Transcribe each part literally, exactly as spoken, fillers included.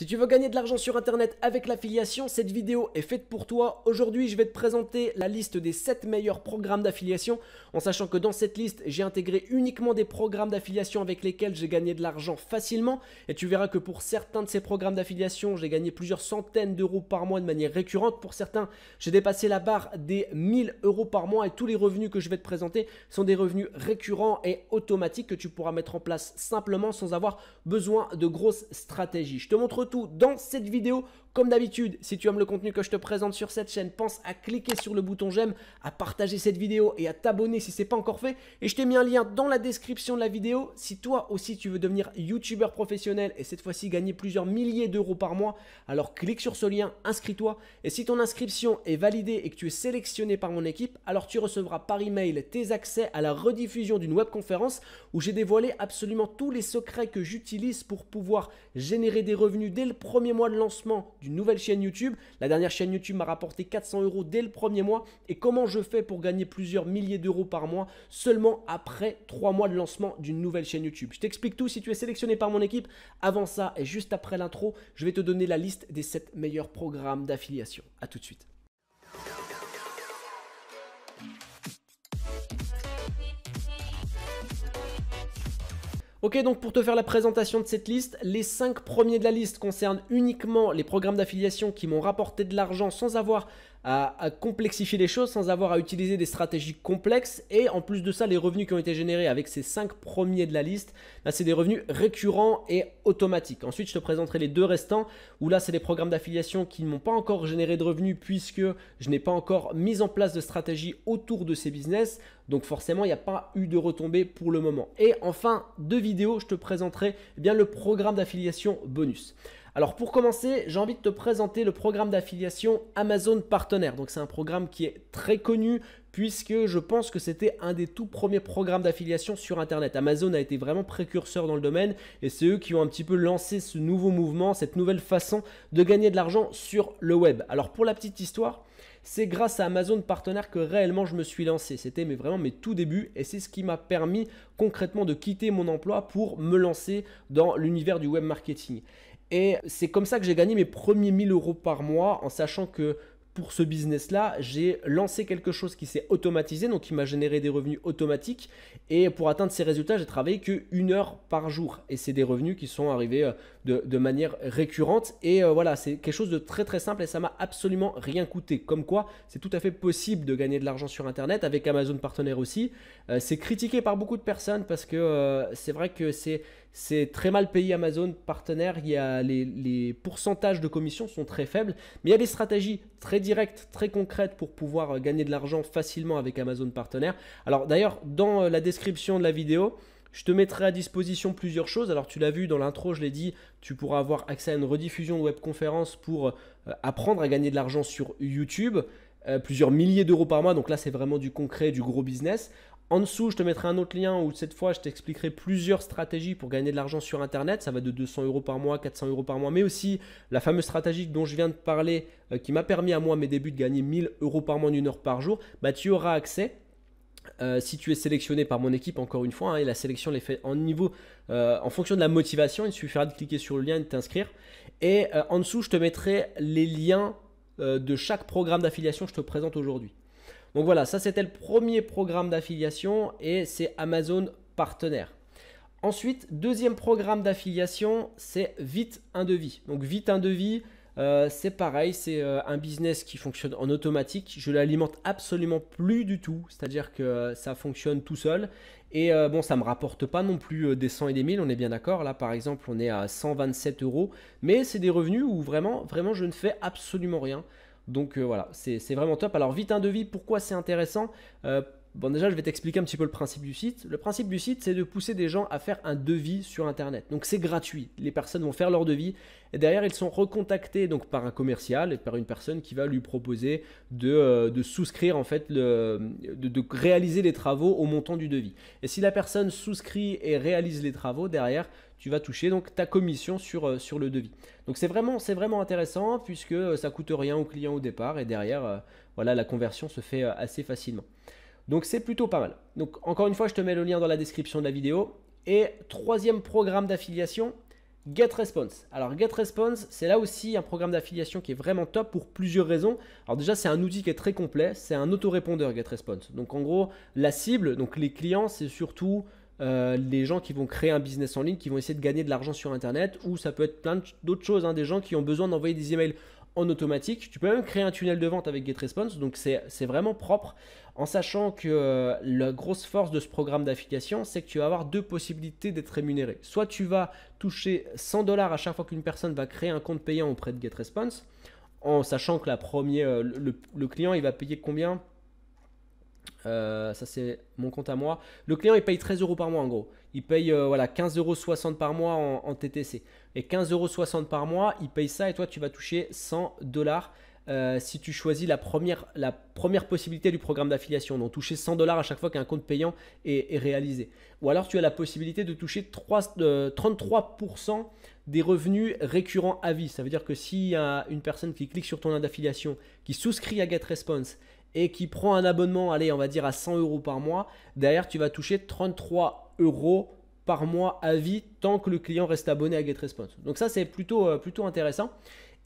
Si tu veux gagner de l'argent sur internet avec l'affiliation, cette vidéo est faite pour toi. Aujourd'hui, je vais te présenter la liste des sept meilleurs programmes d'affiliation, en sachant que dans cette liste, j'ai intégré uniquement des programmes d'affiliation avec lesquels j'ai gagné de l'argent facilement. Et tu verras que pour certains de ces programmes d'affiliation, j'ai gagné plusieurs centaines d'euros par mois de manière récurrente. Pour certains, j'ai dépassé la barre des mille euros par mois et tous les revenus que je vais te présenter sont des revenus récurrents et automatiques que tu pourras mettre en place simplement sans avoir besoin de grosses stratégies. Je te montre tout dans cette vidéo. Comme d'habitude, si tu aimes le contenu que je te présente sur cette chaîne, pense à cliquer sur le bouton j'aime, à partager cette vidéo et à t'abonner si ce n'est pas encore fait. Et je t'ai mis un lien dans la description de la vidéo. Si toi aussi tu veux devenir youtubeur professionnel et cette fois-ci gagner plusieurs milliers d'euros par mois, alors clique sur ce lien, inscris-toi. Et si ton inscription est validée et que tu es sélectionné par mon équipe, alors tu recevras par email tes accès à la rediffusion d'une webconférence où j'ai dévoilé absolument tous les secrets que j'utilise pour pouvoir générer des revenus dès le premier mois de lancement d'une nouvelle chaîne YouTube. La dernière chaîne YouTube m'a rapporté quatre cents euros dès le premier mois. Et comment je fais pour gagner plusieurs milliers d'euros par mois seulement après trois mois de lancement d'une nouvelle chaîne YouTube. Je t'explique tout si tu es sélectionné par mon équipe. Avant ça et juste après l'intro, je vais te donner la liste des sept meilleurs programmes d'affiliation. A tout de suite. Ok, donc pour te faire la présentation de cette liste, les cinq premiers de la liste concernent uniquement les programmes d'affiliation qui m'ont rapporté de l'argent sans avoir à, à complexifier les choses, sans avoir à utiliser des stratégies complexes. Et en plus de ça, les revenus qui ont été générés avec ces cinq premiers de la liste, là c'est des revenus récurrents et automatiques. Ensuite, je te présenterai les deux restants où là c'est des programmes d'affiliation qui ne m'ont pas encore généré de revenus puisque je n'ai pas encore mis en place de stratégie autour de ces business. Donc forcément, il n'y a pas eu de retombées pour le moment. Et enfin, deux vidéos, je te présenterai eh bien, le programme d'affiliation bonus. Alors pour commencer, j'ai envie de te présenter le programme d'affiliation Amazon Partenaire. Donc c'est un programme qui est très connu puisque je pense que c'était un des tout premiers programmes d'affiliation sur internet. Amazon a été vraiment précurseur dans le domaine et c'est eux qui ont un petit peu lancé ce nouveau mouvement, cette nouvelle façon de gagner de l'argent sur le web. Alors pour la petite histoire, c'est grâce à Amazon Partenaire que réellement je me suis lancé. C'était mais vraiment mes tout débuts et c'est ce qui m'a permis concrètement de quitter mon emploi pour me lancer dans l'univers du web marketing. Et c'est comme ça que j'ai gagné mes premiers mille euros par mois en sachant que pour ce business-là, j'ai lancé quelque chose qui s'est automatisé, donc qui m'a généré des revenus automatiques. Et pour atteindre ces résultats, j'ai travaillé qu'une heure par jour. Et c'est des revenus qui sont arrivés de, de manière récurrente. Et euh, voilà, c'est quelque chose de très très simple et ça m'a absolument rien coûté. Comme quoi, c'est tout à fait possible de gagner de l'argent sur Internet avec Amazon Partenaire aussi. Euh, c'est critiqué par beaucoup de personnes parce que euh, c'est vrai que c'est... C'est très mal payé Amazon Partenaire, il y a les, les pourcentages de commission sont très faibles, mais il y a des stratégies très directes, très concrètes pour pouvoir gagner de l'argent facilement avec Amazon Partenaire. Alors d'ailleurs, dans la description de la vidéo, je te mettrai à disposition plusieurs choses. Alors tu l'as vu dans l'intro, je l'ai dit, tu pourras avoir accès à une rediffusion de webconférence pour apprendre à gagner de l'argent sur YouTube, euh, plusieurs milliers d'euros par mois, donc là c'est vraiment du concret, du gros business. En dessous, je te mettrai un autre lien où cette fois, je t'expliquerai plusieurs stratégies pour gagner de l'argent sur Internet. Ça va de deux cents euros par mois, quatre cents euros par mois, mais aussi la fameuse stratégie dont je viens de parler euh, qui m'a permis à moi, mes débuts, de gagner mille euros par mois d'une heure par jour. Bah, tu auras accès. Euh, si tu es sélectionné par mon équipe, encore une fois, hein, et la sélection les fait en niveau, euh, en fonction de la motivation, il suffira de cliquer sur le lien et de t'inscrire. Et euh, en dessous, je te mettrai les liens euh, de chaque programme d'affiliation que je te présente aujourd'hui. Donc voilà, ça c'était le premier programme d'affiliation et c'est Amazon Partenaire. Ensuite, deuxième programme d'affiliation, c'est Vite un Devis. Donc Vite un Devis, euh, c'est pareil, c'est euh, un business qui fonctionne en automatique. Je l'alimente absolument plus du tout, c'est-à-dire que euh, ça fonctionne tout seul. Et euh, bon, ça ne me rapporte pas non plus euh, des cent et des mille, on est bien d'accord. Là, par exemple, on est à cent vingt-sept euros. Mais c'est des revenus où vraiment, vraiment, je ne fais absolument rien. Donc euh, voilà, c'est vraiment top. Alors Vite un Devis, pourquoi c'est intéressant? euh, Bon, déjà, je vais t'expliquer un petit peu le principe du site. Le principe du site, c'est de pousser des gens à faire un devis sur Internet. Donc c'est gratuit. Les personnes vont faire leur devis et derrière, ils sont recontactés donc par un commercial et par une personne qui va lui proposer de, euh, de souscrire en fait, le, de, de réaliser les travaux au montant du devis. Et si la personne souscrit et réalise les travaux, derrière, tu vas toucher donc ta commission sur, euh, sur le devis. Donc c'est vraiment, c'est vraiment intéressant puisque ça coûte rien au client au départ et derrière, euh, voilà, la conversion se fait euh, assez facilement. Donc c'est plutôt pas mal. Donc encore une fois, je te mets le lien dans la description de la vidéo. Et troisième programme d'affiliation, GetResponse. Alors GetResponse, c'est là aussi un programme d'affiliation qui est vraiment top pour plusieurs raisons. Alors déjà, c'est un outil qui est très complet, c'est un autorépondeur GetResponse. Donc en gros, la cible, donc les clients, c'est surtout euh, les gens qui vont créer un business en ligne, qui vont essayer de gagner de l'argent sur Internet, ou ça peut être plein d'autres choses, hein, des gens qui ont besoin d'envoyer des emails en automatique. Tu peux même créer un tunnel de vente avec GetResponse, donc c'est vraiment propre, en sachant que euh, la grosse force de ce programme d'affiliation, c'est que tu vas avoir deux possibilités d'être rémunéré. Soit tu vas toucher cent dollars à chaque fois qu'une personne va créer un compte payant auprès de GetResponse, en sachant que la première, euh, le, le client il va payer combien? Euh, ça c'est mon compte à moi. Le client il paye treize euros par mois en gros. Il paye euh, voilà, quinze euros soixante par mois en, en T T C. Et quinze euros soixante par mois, il paye ça et toi tu vas toucher cent dollars euh, si tu choisis la première, la première possibilité du programme d'affiliation. Donc toucher cent dollars à chaque fois qu'un compte payant est, est réalisé. Ou alors tu as la possibilité de toucher trente-trois pour cent des revenus récurrents à vie. Ça veut dire que s'il y a une personne qui clique sur ton lien d'affiliation, qui souscrit à GetResponse, et qui prend un abonnement, allez, on va dire à cent euros par mois, derrière, tu vas toucher trente-trois euros par mois à vie tant que le client reste abonné à GetResponse. Donc ça, c'est plutôt, euh, plutôt intéressant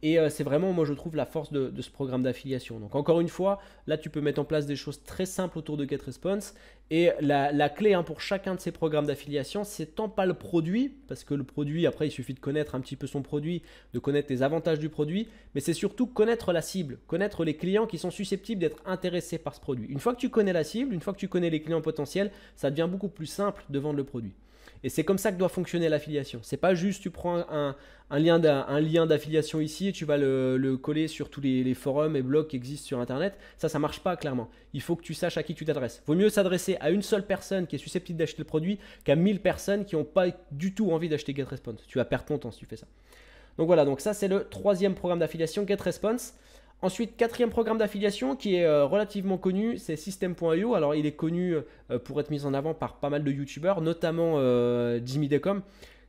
et euh, c'est vraiment, moi, je trouve la force de, de ce programme d'affiliation. Donc encore une fois, là, tu peux mettre en place des choses très simples autour de GetResponse et la, la clé hein, pour chacun de ces programmes d'affiliation, c'est tant pas le produit, parce que le produit, après, il suffit de connaître un petit peu son produit, de connaître les avantages du produit, mais c'est surtout connaître la cible, connaître les clients qui sont susceptibles d'être intéressés par ce produit. Une fois que tu connais la cible, une fois que tu connais les clients potentiels, ça devient beaucoup plus simple de vendre le produit. Et c'est comme ça que doit fonctionner l'affiliation. C'est pas juste tu prends un, un lien d'affiliation ici et tu vas le, le coller sur tous les, les forums et blogs qui existent sur Internet. Ça, ça marche pas clairement. Il faut que tu saches à qui tu t'adresses. Vaut mieux s'adresser à une seule personne qui est susceptible d'acheter le produit qu'à mille personnes qui n'ont pas du tout envie d'acheter GetResponse. Tu vas perdre ton temps si tu fais ça. Donc voilà, donc ça c'est le troisième programme d'affiliation, GetResponse. Ensuite, quatrième programme d'affiliation qui est euh, relativement connu, c'est Systeme point i o. Alors, il est connu euh, pour être mis en avant par pas mal de youtubeurs, notamment euh, Jimmy Dekom,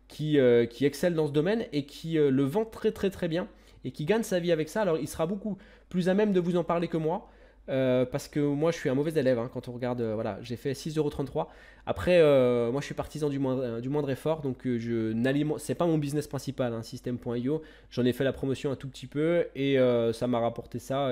qui, euh, qui excelle dans ce domaine et qui euh, le vend très très très bien et qui gagne sa vie avec ça. Alors, il sera beaucoup plus à même de vous en parler que moi euh, parce que moi, je suis un mauvais élève hein, quand on regarde. Euh, voilà, j'ai fait six euros trente-trois. Après, euh, moi, je suis partisan du moindre, du moindre effort, donc euh, je n'alimente, c'est pas mon business principal, hein, Systeme point i o. J'en ai fait la promotion un tout petit peu et euh, ça m'a rapporté ça.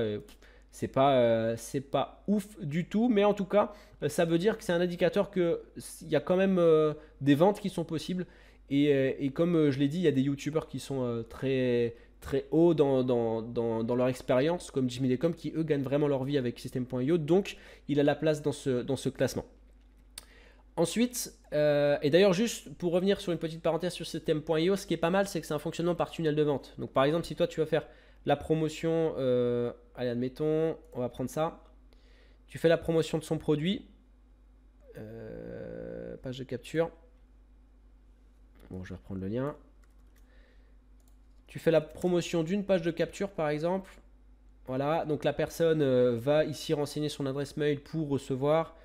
C'est pas, euh, c'est pas ouf du tout, mais en tout cas, ça veut dire que c'est un indicateur que il y a quand même euh, des ventes qui sont possibles. Et, et comme je l'ai dit, il y a des youtubeurs qui sont euh, très très haut dans, dans, dans, dans leur expérience, comme Jimmy Dekom, qui eux gagnent vraiment leur vie avec Systeme point i o. Donc, il a la place dans ce, dans ce classement. Ensuite, euh, et d'ailleurs juste pour revenir sur une petite parenthèse sur Systeme point i o, ce qui est pas mal, c'est que c'est un fonctionnement par tunnel de vente. Donc par exemple, si toi tu vas faire la promotion, euh, allez admettons, on va prendre ça, tu fais la promotion de son produit, euh, page de capture, bon je vais reprendre le lien, tu fais la promotion d'une page de capture par exemple, voilà, donc la personne euh, va ici renseigner son adresse mail pour recevoir,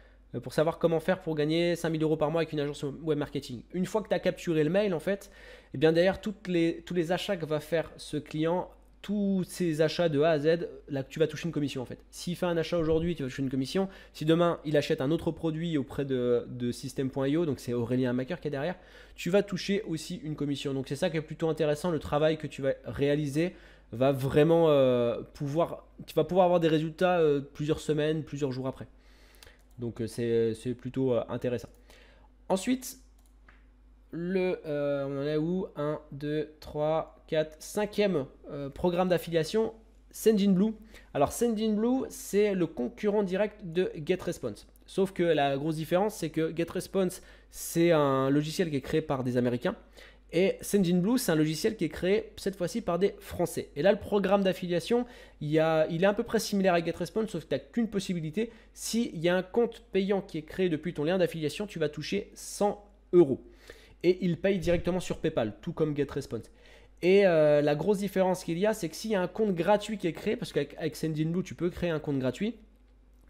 pour savoir comment faire pour gagner cinq mille euros par mois avec une agence web marketing. Une fois que tu as capturé le mail, en fait, eh bien derrière toutes les, tous les achats que va faire ce client, tous ces achats de A à Z, là, tu vas toucher une commission en fait. S'il fait un achat aujourd'hui, tu vas toucher une commission. Si demain, il achète un autre produit auprès de, de Systeme point i o, donc c'est Aurélien Amacker qui est derrière, tu vas toucher aussi une commission. Donc c'est ça qui est plutôt intéressant, le travail que tu vas réaliser va vraiment euh, pouvoir, tu vas pouvoir avoir des résultats euh, plusieurs semaines, plusieurs jours après. Donc c'est plutôt intéressant. Ensuite, le, euh, on en est où? un, deux, trois, quatre, cinquième euh, programme d'affiliation, Sendinblue. Alors Sendinblue, c'est le concurrent direct de GetResponse. Sauf que la grosse différence, c'est que GetResponse, c'est un logiciel qui est créé par des Américains. Et Sendinblue, c'est un logiciel qui est créé cette fois-ci par des Français. Et là, le programme d'affiliation, il, il est à peu près similaire à GetResponse, sauf que tu n'as qu'une possibilité. S'il y a un compte payant qui est créé depuis ton lien d'affiliation, tu vas toucher cent euros. Et il paye directement sur PayPal, tout comme GetResponse. Et euh, la grosse différence qu'il y a, c'est que s'il y a un compte gratuit qui est créé, parce qu'avec Sendinblue, tu peux créer un compte gratuit,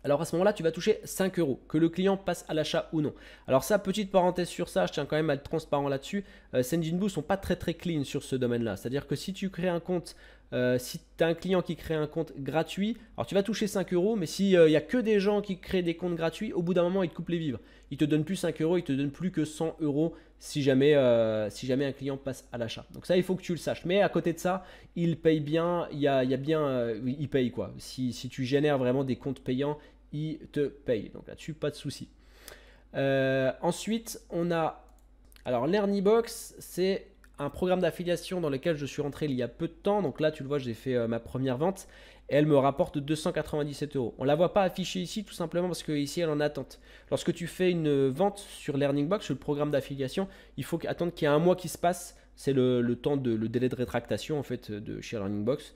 alors à ce moment-là, tu vas toucher cinq euros, que le client passe à l'achat ou non. Alors ça, petite parenthèse sur ça, je tiens quand même à être transparent là-dessus. Euh, Sendinblue ne sont pas très très clean sur ce domaine-là. C'est-à-dire que si tu crées un compte, euh, si tu as un client qui crée un compte gratuit, alors tu vas toucher cinq euros, mais s'il n'y a que des gens qui créent des comptes gratuits, au bout d'un moment, ils te coupent les vivres. Ils ne te donnent plus cinq euros, ils ne te donnent plus que cent euros si jamais, euh, si jamais un client passe à l'achat. Donc ça, il faut que tu le saches. Mais à côté de ça, il paye bien, il y a, il y a bien, euh, il paye quoi. Si, si tu génères vraiment des comptes payants, il te paye. Donc là-dessus, pas de souci. Euh, ensuite, on a, alors LearnyBox, c'est un programme d'affiliation dans lequel je suis rentré il y a peu de temps. Donc là, tu le vois, j'ai fait euh, ma première vente. Elle me rapporte deux cent quatre-vingt-dix-sept euros. On ne la voit pas affichée ici tout simplement parce qu'ici, elle est en attente. Lorsque tu fais une vente sur LearnyBox, sur le programme d'affiliation, il faut attendre qu'il y ait un mois qui se passe. C'est le, le temps de le délai de rétractation en fait de chez LearnyBox.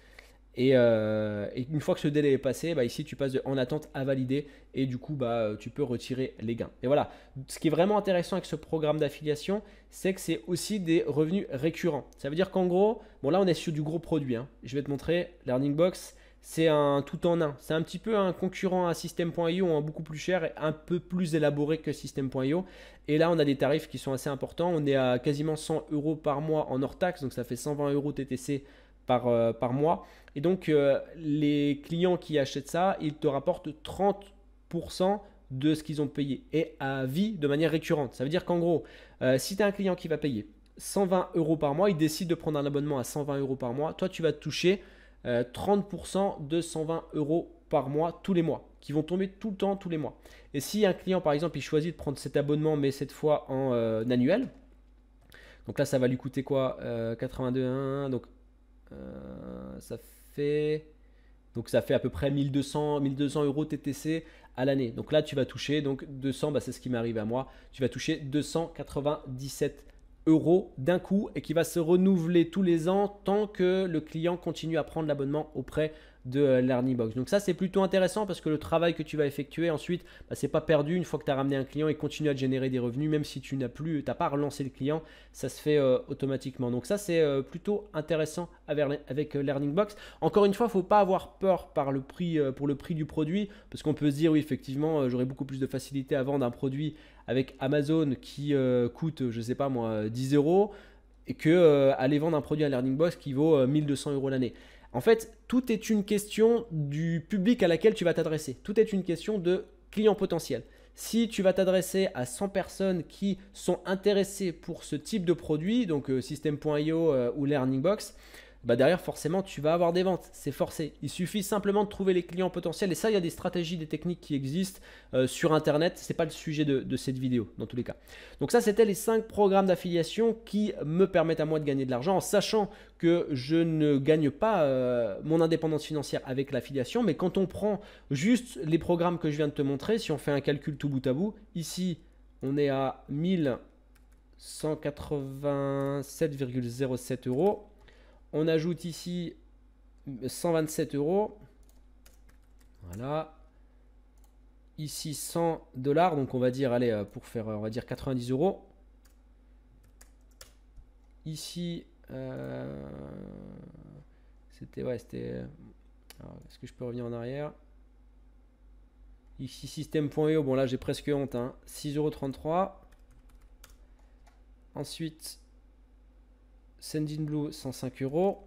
Et, euh, et une fois que ce délai est passé, bah ici tu passes de en attente à valider et du coup bah, tu peux retirer les gains. Et voilà, ce qui est vraiment intéressant avec ce programme d'affiliation, c'est que c'est aussi des revenus récurrents. Ça veut dire qu'en gros, bon là on est sur du gros produit, hein. Je vais te montrer LearnyBox. C'est un tout en un. C'est un petit peu un concurrent à Systeme point i o, hein, beaucoup plus cher et un peu plus élaboré que Systeme point i o. Et là, on a des tarifs qui sont assez importants. On est à quasiment cent euros par mois en hors taxe, donc ça fait cent vingt euros T T C par, euh, par mois. Et donc, euh, les clients qui achètent ça, ils te rapportent trente pour cent de ce qu'ils ont payé et à vie de manière récurrente. Ça veut dire qu'en gros, euh, si tu as un client qui va payer cent vingt euros par mois, il décide de prendre un abonnement à cent vingt euros par mois, toi, tu vas te toucher Euh, trente pour cent de cent vingt euros par mois tous les mois qui vont tomber tout le temps tous les mois. Et si un client par exemple il choisit de prendre cet abonnement mais cette fois en euh, annuel, donc là ça va lui coûter quoi, euh, quatre-vingt-deux virgule un, donc euh, ça fait donc ça fait à peu près mille deux cents euros T T C à l'année. Donc là tu vas toucher donc deux cents, bah, c'est ce qui m'est arrivé à moi, tu vas toucher deux cent quatre-vingt-dix-sept euros d'un coup et qui va se renouveler tous les ans tant que le client continue à prendre l'abonnement auprès de LearnyBox. Donc ça c'est plutôt intéressant parce que le travail que tu vas effectuer ensuite, bah, c'est pas perdu. Une fois que tu as ramené un client, il continue à te générer des revenus même si tu n'as plus, t'as pas relancé le client, ça se fait euh, automatiquement. Donc ça c'est euh, plutôt intéressant avec, avec euh, LearnyBox. Encore une fois, faut pas avoir peur par le prix, euh, pour le prix du produit, parce qu'on peut se dire oui effectivement euh, j'aurais beaucoup plus de facilité à vendre un produit avec Amazon qui euh, coûte, je sais pas moi, dix euros et que euh, aller vendre un produit à LearnyBox qui vaut euh, mille deux cents euros l'année. En fait, tout est une question du public à laquelle tu vas t'adresser. Tout est une question de client potentiel. Si tu vas t'adresser à cent personnes qui sont intéressées pour ce type de produit, donc euh, Systeme point i o euh, ou LearnyBox, bah derrière forcément tu vas avoir des ventes, c'est forcé. Il suffit simplement de trouver les clients potentiels et ça il y a des stratégies, des techniques qui existent euh, sur internet, c'est pas le sujet de, de cette vidéo dans tous les cas. Donc ça c'était les cinq programmes d'affiliation qui me permettent à moi de gagner de l'argent en sachant que je ne gagne pas euh, mon indépendance financière avec l'affiliation, mais quand on prend juste les programmes que je viens de te montrer, si on fait un calcul tout bout à bout, ici on est à mille cent quatre-vingt-sept virgule zéro sept euros. On ajoute ici cent vingt-sept euros, voilà, ici cent dollars, donc on va dire, allez, pour faire, on va dire quatre-vingt-dix euros, ici, euh, c'était, ouais, c'était, est-ce que je peux revenir en arrière, ici Systeme point i o, bon là j'ai presque honte, hein. six euros trente-trois, ensuite, Sendinblue cent cinq euros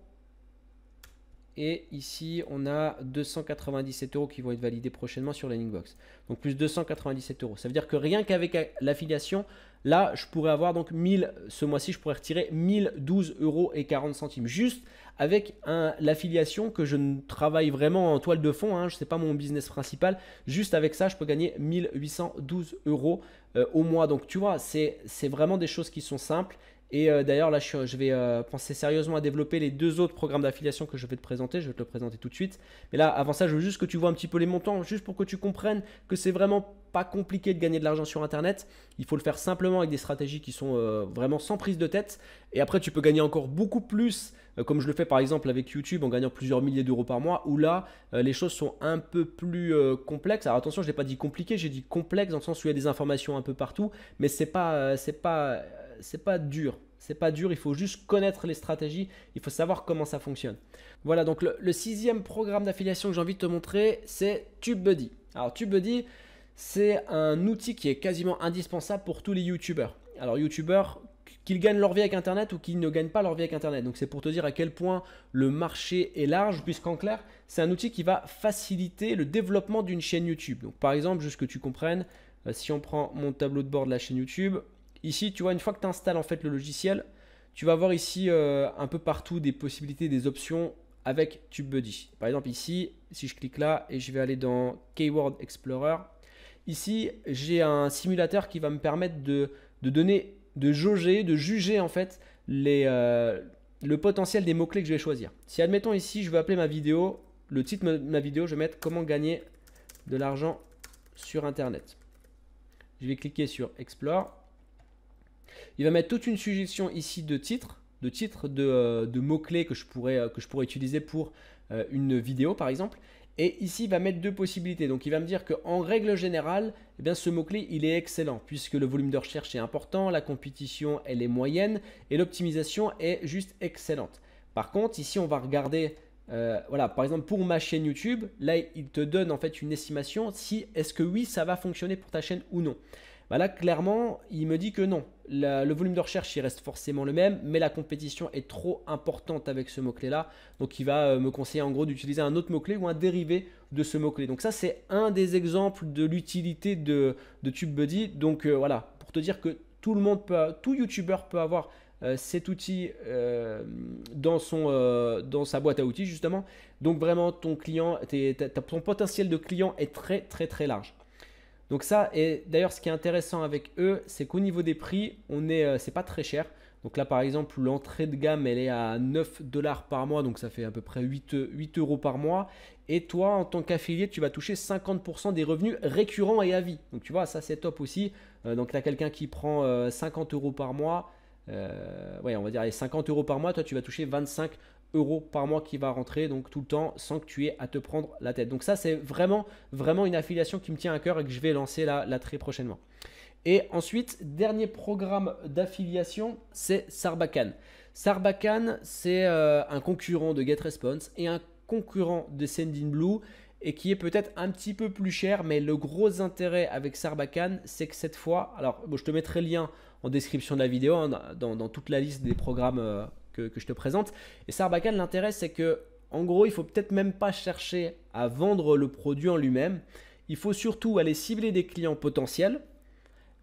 et ici on a deux cent quatre-vingt-dix-sept euros qui vont être validés prochainement sur LearnyBox. Donc plus deux cent quatre-vingt-dix-sept euros. Ça veut dire que rien qu'avec l'affiliation, là je pourrais avoir donc mille, ce mois-ci je pourrais retirer mille douze euros et quarante centimes juste avec l'affiliation que je ne travaille vraiment en toile de fond, hein, je sais pas mon business principal. Juste avec ça, je peux gagner mille huit cent douze euros euh, au mois. Donc tu vois, c'est c'est vraiment des choses qui sont simples. Et euh, d'ailleurs, là, je, je vais euh, penser sérieusement à développer les deux autres programmes d'affiliation que je vais te présenter. Je vais te le présenter tout de suite. Mais là, avant ça, je veux juste que tu vois un petit peu les montants, juste pour que tu comprennes que c'est vraiment pas compliqué de gagner de l'argent sur Internet. Il faut le faire simplement avec des stratégies qui sont euh, vraiment sans prise de tête. Et après, tu peux gagner encore beaucoup plus, euh, comme je le fais par exemple avec YouTube, en gagnant plusieurs milliers d'euros par mois, où là, euh, les choses sont un peu plus euh, complexes. Alors attention, je n'ai pas dit compliqué, j'ai dit complexe dans le sens où il y a des informations un peu partout, mais c'est pas, euh, c'est pas, c'est pas dur. C'est pas dur, il faut juste connaître les stratégies, il faut savoir comment ça fonctionne. Voilà, donc le, le sixième programme d'affiliation que j'ai envie de te montrer, c'est TubeBuddy. Alors TubeBuddy, c'est un outil qui est quasiment indispensable pour tous les YouTubeurs. Alors YouTubeurs, qu'ils gagnent leur vie avec Internet ou qu'ils ne gagnent pas leur vie avec Internet. Donc c'est pour te dire à quel point le marché est large, puisqu'en clair, c'est un outil qui va faciliter le développement d'une chaîne YouTube. Donc par exemple, juste que tu comprennes, si on prend mon tableau de bord de la chaîne YouTube, Ici, tu vois, une fois que tu installes en fait le logiciel, tu vas voir ici euh, un peu partout des possibilités, des options avec TubeBuddy. Par exemple, ici, si je clique là et je vais aller dans Keyword Explorer, ici, j'ai un simulateur qui va me permettre de, de donner, de jauger, de juger en fait les, euh, le potentiel des mots-clés que je vais choisir. Si, admettons ici, je vais appeler ma vidéo, le titre de ma vidéo, je vais mettre « Comment gagner de l'argent sur Internet ». Je vais cliquer sur Explore. Il va mettre toute une suggestion ici de titres, de titres de, de mots-clés que je pourrais, que je pourrais utiliser pour euh, une vidéo par exemple. Et ici, il va mettre deux possibilités. Donc, il va me dire qu'en règle générale, eh bien, ce mot-clé, il est excellent puisque le volume de recherche est important, la compétition, elle est moyenne et l'optimisation est juste excellente. Par contre, ici, on va regarder, euh, voilà, par exemple, pour ma chaîne YouTube, là, il te donne en fait une estimation si est-ce que oui, ça va fonctionner pour ta chaîne ou non. Bah là, clairement, il me dit que non. La, le volume de recherche, il reste forcément le même, mais la compétition est trop importante avec ce mot-clé-là. Donc, il va euh, me conseiller en gros d'utiliser un autre mot-clé ou un dérivé de ce mot-clé. Donc, ça, c'est un des exemples de l'utilité de, de TubeBuddy. Donc, euh, voilà, pour te dire que tout le monde peut, tout YouTuber peut avoir euh, cet outil euh, dans, son, euh, dans sa boîte à outils, justement. Donc, vraiment, ton client, t'es, t'as, ton potentiel de client est très, très, très large. Donc ça, et d'ailleurs ce qui est intéressant avec eux, c'est qu'au niveau des prix, on est, euh, c'est pas très cher. Donc là par exemple, l'entrée de gamme, elle est à neuf dollars par mois, donc ça fait à peu près huit euros par mois. Et toi, en tant qu'affilié, tu vas toucher cinquante pour cent des revenus récurrents et à vie. Donc tu vois, ça c'est top aussi. Euh, donc tu as quelqu'un qui prend euh, cinquante euros par mois, euh, ouais on va dire les cinquante euros par mois, toi tu vas toucher vingt-cinq euros par mois qui va rentrer donc tout le temps sans que tu aies à te prendre la tête. Donc ça c'est vraiment vraiment une affiliation qui me tient à cœur et que je vais lancer là, là très prochainement. Et ensuite, dernier programme d'affiliation, c'est Sarbacane. Sarbacane, c'est euh, un concurrent de GetResponse et un concurrent de Sendinblue et qui est peut-être un petit peu plus cher, mais le gros intérêt avec Sarbacane, c'est que cette fois, alors bon, je te mettrai le lien en description de la vidéo, hein, dans, dans toute la liste des programmes euh, Que, que je te présente. Et Sarbacane, l'intérêt c'est que en gros il faut peut-être même pas chercher à vendre le produit en lui-même, il faut surtout aller cibler des clients potentiels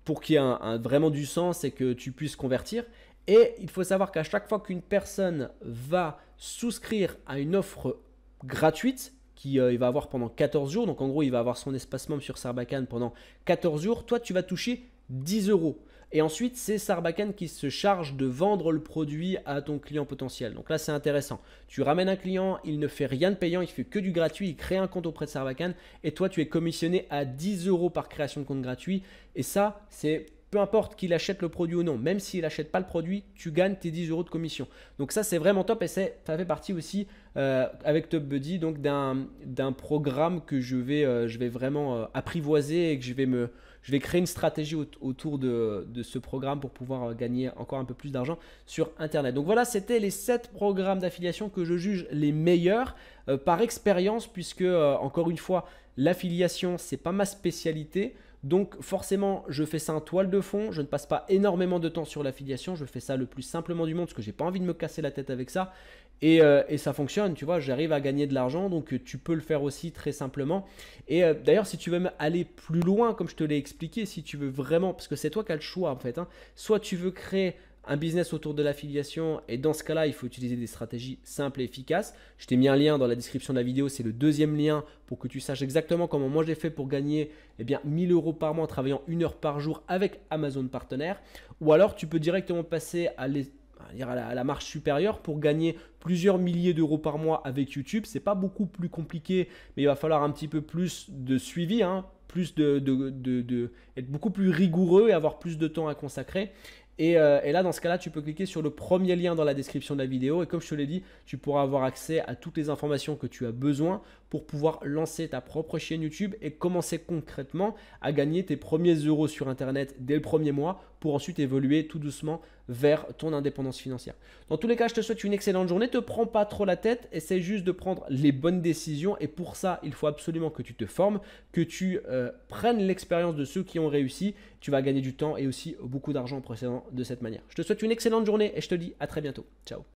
pour qu'il y ait un, un, vraiment du sens et que tu puisses convertir. Et il faut savoir qu'à chaque fois qu'une personne va souscrire à une offre gratuite qu'il euh, va avoir pendant quatorze jours, donc en gros il va avoir son espace membre sur Sarbacane pendant quatorze jours, toi tu vas toucher dix euros. Et ensuite, c'est Sarbacane qui se charge de vendre le produit à ton client potentiel. Donc là, c'est intéressant. Tu ramènes un client, il ne fait rien de payant, il fait que du gratuit, il crée un compte auprès de Sarbacane et toi, tu es commissionné à dix euros par création de compte gratuit. Et ça, c'est peu importe qu'il achète le produit ou non. Même s'il n'achète pas le produit, tu gagnes tes dix euros de commission. Donc ça, c'est vraiment top et ça fait partie aussi euh, avec TubeBuddy donc d'un d'un programme que je vais, euh, je vais vraiment euh, apprivoiser et que je vais me... Je vais créer une stratégie autour de, de ce programme pour pouvoir gagner encore un peu plus d'argent sur Internet. Donc voilà, c'était les sept programmes d'affiliation que je juge les meilleurs euh, par expérience puisque, euh, encore une fois, l'affiliation, c'est pas ma spécialité. Donc forcément, je fais ça en toile de fond. Je ne passe pas énormément de temps sur l'affiliation. Je fais ça le plus simplement du monde parce que j'ai pas envie de me casser la tête avec ça. Et, euh, et ça fonctionne, tu vois, j'arrive à gagner de l'argent, donc tu peux le faire aussi très simplement. Et euh, d'ailleurs, si tu veux aller plus loin, comme je te l'ai expliqué, si tu veux vraiment, parce que c'est toi qui as le choix en fait, hein, soit tu veux créer un business autour de l'affiliation et dans ce cas-là, il faut utiliser des stratégies simples et efficaces. Je t'ai mis un lien dans la description de la vidéo, c'est le deuxième lien pour que tu saches exactement comment moi j'ai fait pour gagner eh bien, mille euros par mois en travaillant une heure par jour avec Amazon Partenaire. Ou alors, tu peux directement passer à les... à la, à la marche supérieure pour gagner plusieurs milliers d'euros par mois avec YouTube. C'est pas beaucoup plus compliqué, mais il va falloir un petit peu plus de suivi, hein, plus de, de, de, de être beaucoup plus rigoureux et avoir plus de temps à consacrer. Et, euh, et là, dans ce cas-là, tu peux cliquer sur le premier lien dans la description de la vidéo. Et comme je te l'ai dit, tu pourras avoir accès à toutes les informations que tu as besoin pour pouvoir lancer ta propre chaîne YouTube et commencer concrètement à gagner tes premiers euros sur Internet dès le premier mois pour ensuite évoluer tout doucement vers ton indépendance financière. Dans tous les cas, je te souhaite une excellente journée. Ne te prends pas trop la tête. Essaie juste de prendre les bonnes décisions. Et pour ça, il faut absolument que tu te formes, que tu euh, prennes l'expérience de ceux qui ont réussi. Tu vas gagner du temps et aussi beaucoup d'argent en procédant de cette manière. Je te souhaite une excellente journée et je te dis à très bientôt. Ciao.